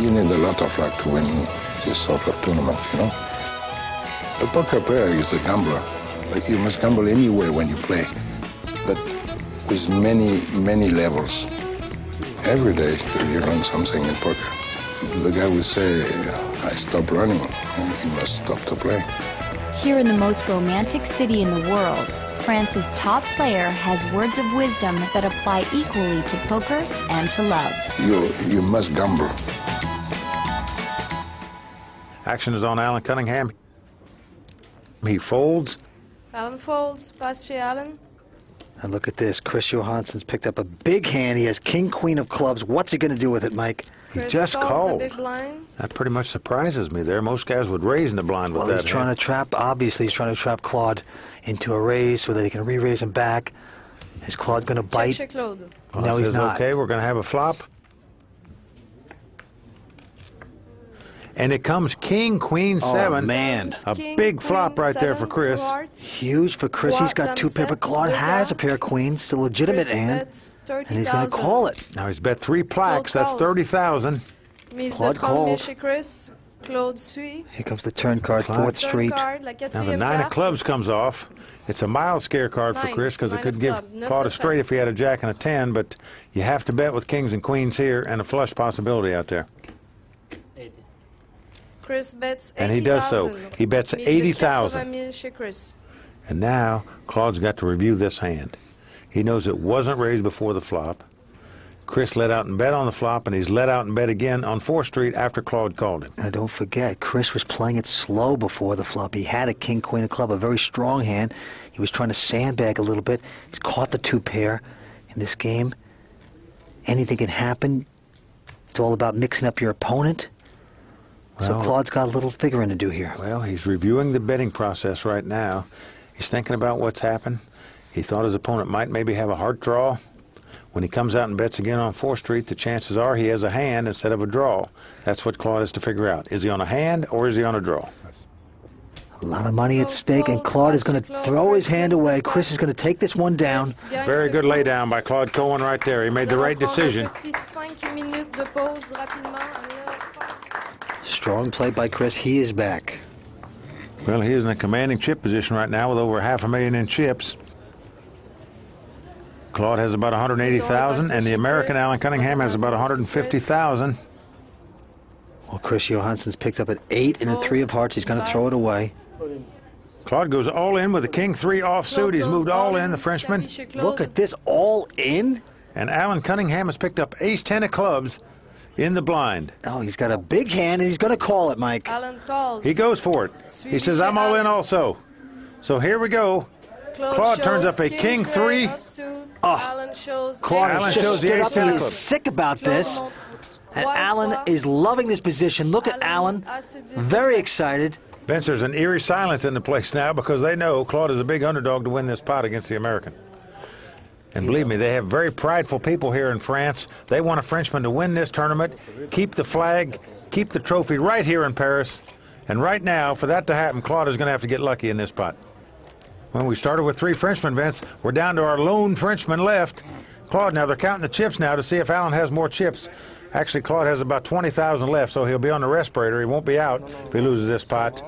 You need a lot of luck to win this sort of tournament, you know? A poker player is a gambler. Like, you must gamble anyway when you play, but with many, many levels. Every day you learn something in poker. The guy would say, I stopped learning, he must stop to play. Here in the most romantic city in the world, France's top player has words of wisdom that apply equally to poker and to love. You must gamble. Action is on Alan Cunningham. He folds. Alan folds. Pass to Alan. And look at this. Chris Johansson's picked up a big hand. He has king, queen of clubs. What's he going to do with it, Mike? He just called. The big blind. That pretty much surprises me there. Most guys would raise in the blind with that hand. He's trying to trap, obviously, he's trying to trap Claude into a raise so that he can re-raise him back. Is Claude going to bite? Check, Claude. Well, no, he's not. Okay, we're going to have a flop. And it comes king, queen, seven. Oh, man. A big flop right there for Chris. Huge for Chris. He's got two pair, but Claude has a pair of queens. It's a legitimate hand. And he's going to call it. Now he's bet three plaques. That's 30,000. Claude called. Here comes the turn card, 4th Street. Now the nine of clubs comes off. It's a mild scare card for Chris because it could give Claude a straight if he had a jack and a 10, but you have to bet with kings and queens here and a flush possibility out there. Chris bets 80,000. And he does so. He bets 80,000. And now Claude's got to review this hand. He knows it wasn't raised before the flop. Chris let out and bet on the flop, and he's let out and bet again on 4th Street after Claude called him. Now don't forget, Chris was playing it slow before the flop. He had a king, queen, a club, a very strong hand. He was trying to sandbag a little bit. He's caught the two pair in this game. Anything can happen. It's all about mixing up your opponent. Well, so Claude's got a little figuring to do here. Well, he's reviewing the betting process right now. He's thinking about what's happened. He thought his opponent might maybe have a heart draw. When he comes out and bets again on 4th Street, the chances are he has a hand instead of a draw. That's what Claude has to figure out. Is he on a hand or is he on a draw? A lot of money at stake, and Claude is going to throw his hand away. Chris is going to take this one down. Very good lay down by Claude Cohen right there. He made the right decision. Strong play by Chris. He is back. Well, he is in a commanding chip position right now with over $500,000 in chips. Claude has about 180,000, and the American Alan Cunningham has about 150,000. Well, Chris Johansson's picked up an 8 and a 3 of hearts. He's going to throw it away. Claude goes all in with a king 3 offsuit. He's moved all in, the Frenchman. Look at this, all in. And Alan Cunningham has picked up ace-10 of clubs in the blind. Oh, he's got a big hand, and he's going to call it, Mike. Alan calls. He goes for it. He says, I'm all in also. So here we go. Claude turns up a king 3. Alan shows the ace-10 of clubs. He's sick about this. And Alan is loving this position. Look at Alan, very excited. Vince, there's an eerie silence in the place now because they know Claude is a big underdog to win this pot against the American. And believe me, they have very prideful people here in France. They want a Frenchman to win this tournament, keep the flag, keep the trophy right here in Paris. And right now, for that to happen, Claude is going to have to get lucky in this pot. When we started with 3 Frenchmen, Vince, we're down to our lone Frenchman left. Claude, now they're counting the chips now to see if Alan has more chips. Actually, Claude has about 20,000 left, so he'll be on the respirator. He won't be out if he loses this pot.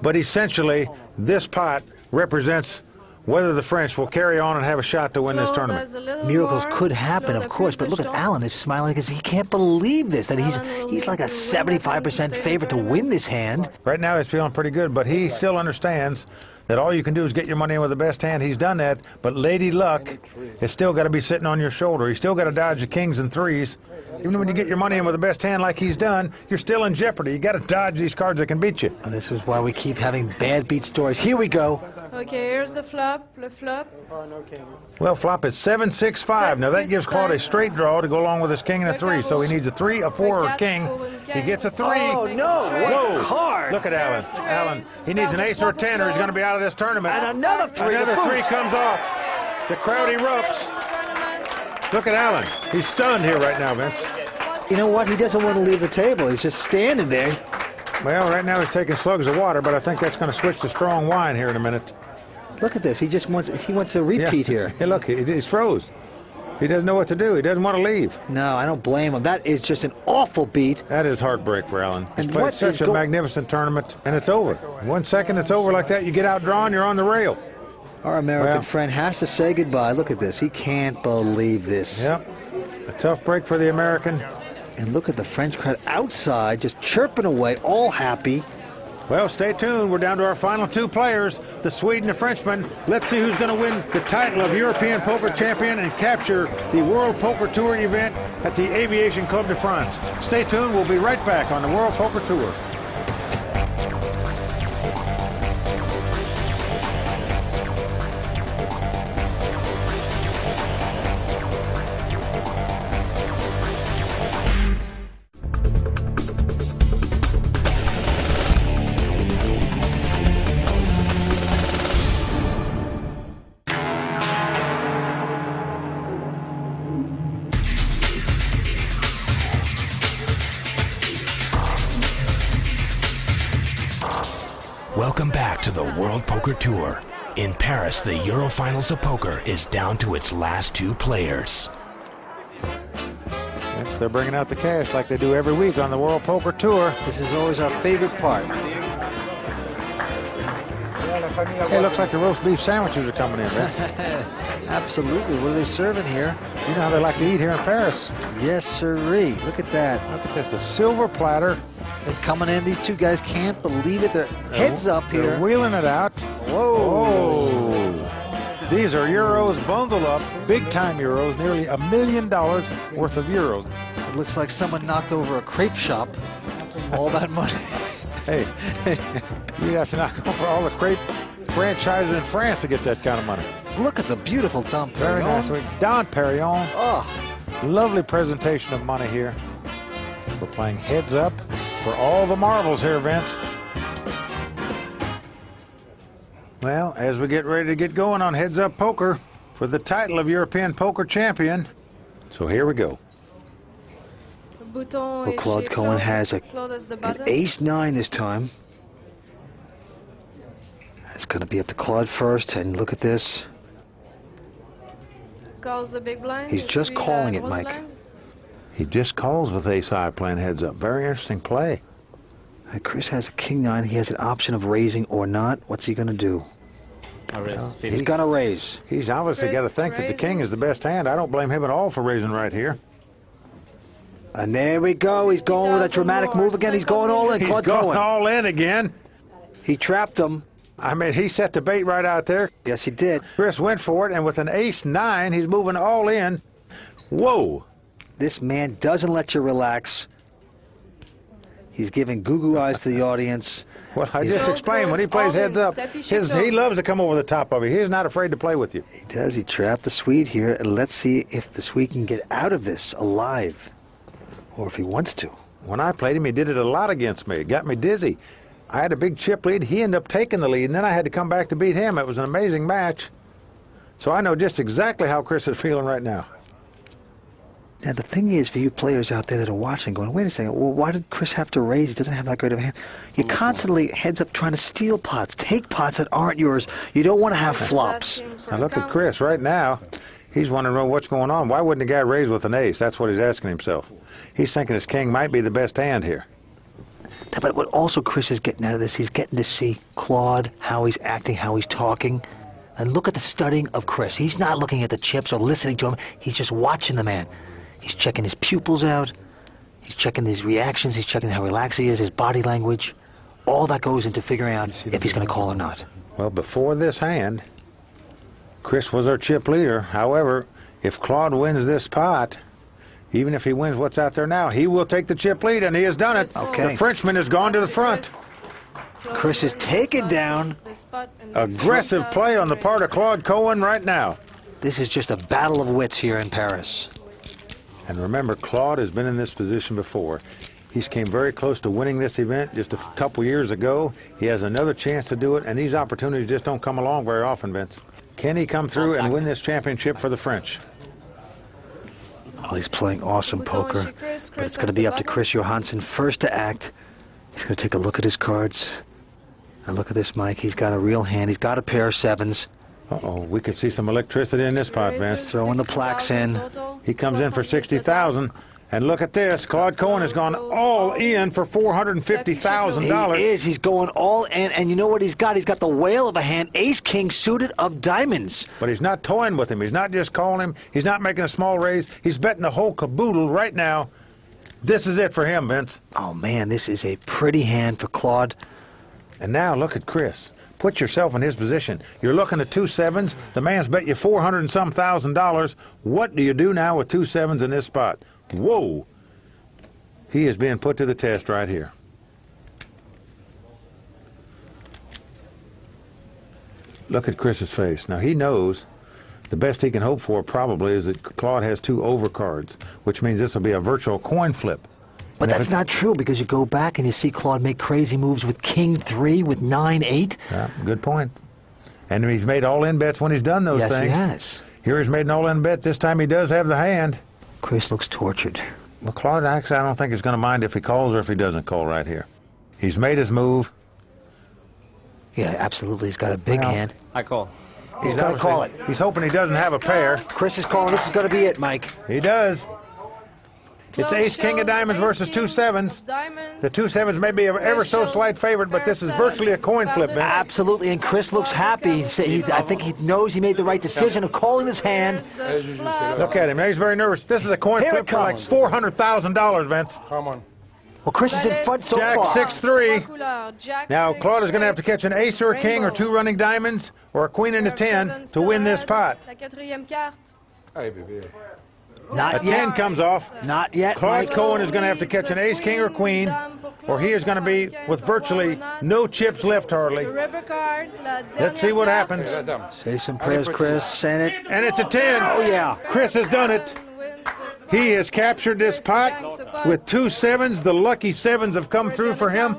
But essentially, this pot represents whether the French will carry on and have a shot to win this tournament. Miracles could happen, of course, but look at Alan is smiling because he can't believe this, that he's like a 75% favorite to win this hand. Right now, he's feeling pretty good, but he still understands that all you can do is get your money in with the best hand. He's done that, but Lady Luck has still got to be sitting on your shoulder. He's still got to dodge the kings and threes. Even when you get your money in with the best hand like he's done, you're still in jeopardy. You got to dodge these cards that can beat you. And this is why we keep having bad beat stories. Here we go. Okay, here's the flop, le flop. Well, flop is 7-6-5. Now that gives Claude a straight draw to go along with his king and a 3, so he needs a 3, a 4, or a king. He gets a 3. Oh, no. Whoa. Hard. Look at Alan. Alan, he needs an ace or a 10 or he's going to be out of this tournament. And another 3. Another 3 comes off. The crowd erupts. Look at Alan. He's stunned here right now, Vince. You know what? He doesn't want to leave the table. He's just standing there. Well, right now he's taking slugs of water, but I think that's going to switch to strong wine here in a minute. Look at this. He wants a repeat here. Hey, look, he's froze. He doesn't know what to do. He doesn't want to leave. No, I don't blame him. That is just an awful beat. That is heartbreak for Alan. He's played such a magnificent tournament, and it's over. 1 second, it's over like that. You get outdrawn, you're on the rail. Our American friend has to say goodbye. Look at this. He can't believe this. Yep. A tough break for the American. And look at the French crowd outside just chirping away, all happy. Well, stay tuned. We're down to our final two players, the Swede and the Frenchman. Let's see who's going to win the title of European Poker Champion and capture the World Poker Tour event at the Aviation Club de France. Stay tuned. We'll be right back on the World Poker Tour. Tour. In Paris, the Euro Finals of Poker is down to its last two players. Yes, they're bringing out the cash like they do every week on the World Poker Tour. This is always our favorite part. Hey, looks like the roast beef sandwiches are coming in, right? Absolutely. What are they serving here? You know how they like to eat here in Paris. Yes, sirree. Look at that. Look at this. A silver platter. They're coming in. These two guys can't believe it. Their heads up here. They're wheeling it out. Whoa. Whoa. These are euros bundled up, big-time euros, nearly $1 million worth of euros. It looks like someone knocked over a crepe shop. All that money. Hey, you'd have to knock over all the crepe franchises in France to get that kind of money. Look at the beautiful Don Perignon. Very nice. Don Perignon. Oh. Lovely presentation of money here. We're playing heads up for all the marbles here, Vince. Well, as we get ready to get going on Heads Up Poker for the title of European Poker Champion. So here we go. Well, Claude Cohen has an ace-9 this time. It's going to be up to Claude first, and look at this. Calls the big blind. He's just calling it, Mike. He just calls with ace-high playing heads up. Very interesting play. Chris has a king-9. He has an option of raising or not. What's he going to do? Well, he's going to raise. He's obviously got to think that the king is the best hand. I don't blame him at all for raising right here. And there we go. He's going with a dramatic move again. He's going all in. He's going all in again. He trapped him. I mean, he set the bait right out there. Yes, he did. Chris went for it, and with an ace-9, he's moving all in. Whoa. This man doesn't let you relax. He's giving goo-goo eyes to the audience. Well, I just explained, when he plays heads up, he loves to come over the top of you. He's not afraid to play with you. He does. He trapped the Swede here, and let's see if the Swede can get out of this alive, or if he wants to. When I played him, he did it a lot against me. It got me dizzy. I had a big chip lead. He ended up taking the lead, and then I had to come back to beat him. It was an amazing match. So I know just exactly how Chris is feeling right now. Now, the thing is, for you players out there that are watching, going, wait a second, well, why did Chris have to raise? He doesn't have that great of a hand. You're constantly heads up trying to steal pots, take pots that aren't yours. You don't want to have flops. Now, look at Chris right now. He's wondering what's going on. Why wouldn't a guy raise with an ace? That's what he's asking himself. He's thinking his king might be the best hand here. Now, but what also Chris is getting out of this, he's getting to see Claude, how he's acting, how he's talking. And look at the studying of Chris. He's not looking at the chips or listening to him. He's just watching the man. He's checking his pupils out. He's checking his reactions. He's checking how relaxed he is, his body language. All that goes into figuring out if he's going to call or not. Well, before this hand, Chris was our chip leader. However, if Claude wins this pot, even if he wins what's out there now, he will take the chip lead, and he has done it. Okay. The Frenchman has gone to the front. Chris is taken down. Aggressive play on the part of Claude Cohen right now. This is just a battle of wits here in Paris. And remember, Claude has been in this position before. He's came very close to winning this event just a couple years ago. He has another chance to do it, and these opportunities just don't come along very often, Vince. Can he come through and win this championship for the French? Well, he's playing awesome poker, but it's going to be up to Chris Johansson first to act. He's going to take a look at his cards. And look at this, Mike. He's got a real hand. He's got a pair of sevens. Uh-oh, we could see some electricity in this pot, Vince. Throwing the plaques in. He comes in for 60,000. And look at this. Claude Cohen has gone all in for $450,000. He is. He's going all in. And you know what he's got? He's got the whale of a hand, ace-king suited of diamonds. But he's not toying with him. He's not just calling him. He's not making a small raise. He's betting the whole caboodle right now. This is it for him, Vince. Oh, man, this is a pretty hand for Claude. And now look at Chris. Put yourself in his position. You're looking at 2 sevens. The man's bet you $400-some thousand. What do you do now with 2 sevens in this spot? Whoa! He is being put to the test right here. Look at Chris's face. Now, he knows the best he can hope for probably is that Claude has 2 overcards, which means this will be a virtual coin flip. But that's not true, because you go back and you see Claude make crazy moves with king 3, with 9-8. Yeah, good point. And he's made all-in bets when he's done those things. Yes, he has. Here he's made an all-in bet. This time he does have the hand. Chris looks tortured. Well, Claude, actually, I don't think he's going to mind if he calls or if he doesn't call right here. He's made his move. Yeah, absolutely. He's got a big hand. I call. He's got to call it. He's hoping he doesn't have a pair. Chris is calling. This is going to be it, Mike. He does. It's ace-king of diamonds versus 2 sevens. The 2 sevens may be an ever so slight favorite, but this is virtually a coin flip, man. Absolutely, and Chris looks happy. I think he knows he made the right decision of calling this hand. Look at him. He's very nervous. This is a coin flip for like $400,000, Vince. Come on. Well, Chris is in front so far. Jack 6-3. Now, Claude is going to have to catch an ace or a king or 2 running diamonds or a queen and a 10 to win this pot. Hey, baby. Not yet. A 10 comes off. Not yet. Claude Cohen is going to have to catch an ace, king, or queen, or he is going to be with virtually no chips left hardly. Let's see what happens. Say some prayers, Chris. Send it. And it's a 10. Oh, yeah. Chris has done it. He has captured this pot with 2 sevens. The lucky 7s have come through for him.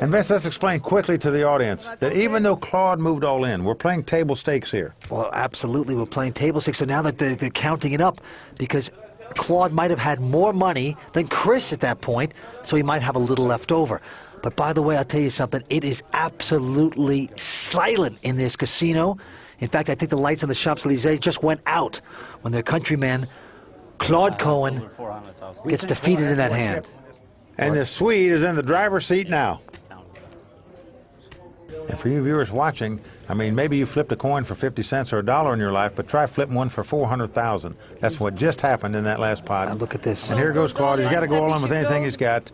And Vince, let's explain quickly to the audience that even though Claude moved all in, we're playing table stakes here. Well, absolutely, we're playing table stakes. So now that they're counting it up, because Claude might have had more money than Chris at that point, so he might have a little left over. But by the way, I'll tell you something, it is absolutely silent in this casino. In fact, I think the lights on the Champs-Élysées just went out when their countryman, Claude Cohen, gets defeated in that hand. And the Swede is in the driver's seat now. And for you viewers watching, I mean, maybe you flipped a coin for 50 cents or a dollar in your life, but try flipping one for $400,000. That's what just happened in that last pot. Now look at this. And here goes Claude. He's got to go along with anything he's got.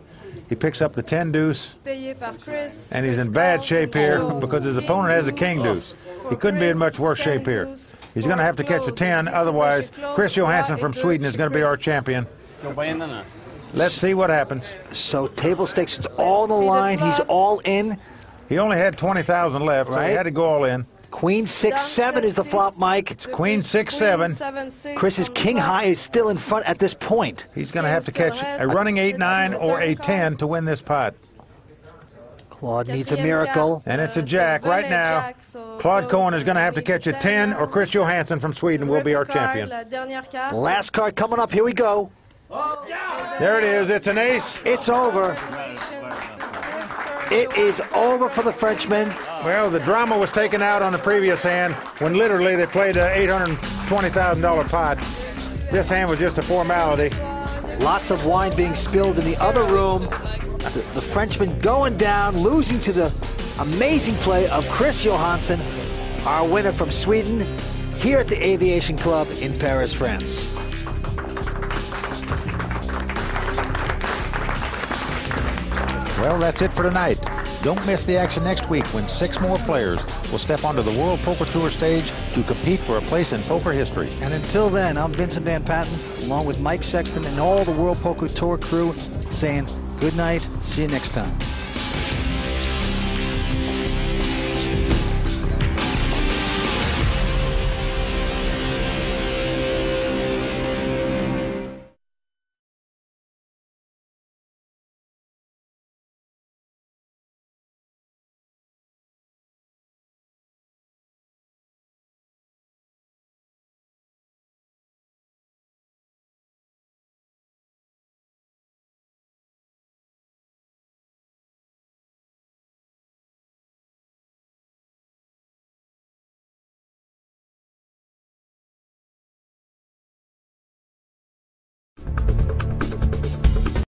He picks up the 10 deuce, and he's in bad shape here because his opponent has a king deuce. He couldn't be in much worse shape here. He's going to have to catch a 10, otherwise Chris Johansson from Sweden is going to be our champion. Let's see what happens. So table stakes, it's all on the line. He's all in. He only had 20,000 left, right? So he had to go all in. Queen 6-7 is the flop, Mike. It's queen 6-7. Chris's king high is still in front at this point. He's going to have to catch a running 8-9 or a 10 to win this pot. Claude needs a miracle. And it's a jack right now. Claude Cohen is going to have to catch a 10, or Chris Johansson from Sweden will be our champion. Last card coming up. Here we go. There it is. It's an ace. It's over. It is over for the Frenchman. Well, the drama was taken out on the previous hand when literally they played an $820,000 pot. This hand was just a formality. Lots of wine being spilled in the other room. The Frenchman going down, losing to the amazing play of Chris Johansson, our winner from Sweden, here at the Aviation Club in Paris, France. Well, that's it for tonight. Don't miss the action next week when 6 more players will step onto the World Poker Tour stage to compete for a place in poker history. And until then, I'm Vincent Van Patten, along with Mike Sexton and all the World Poker Tour crew, saying good night, see you next time.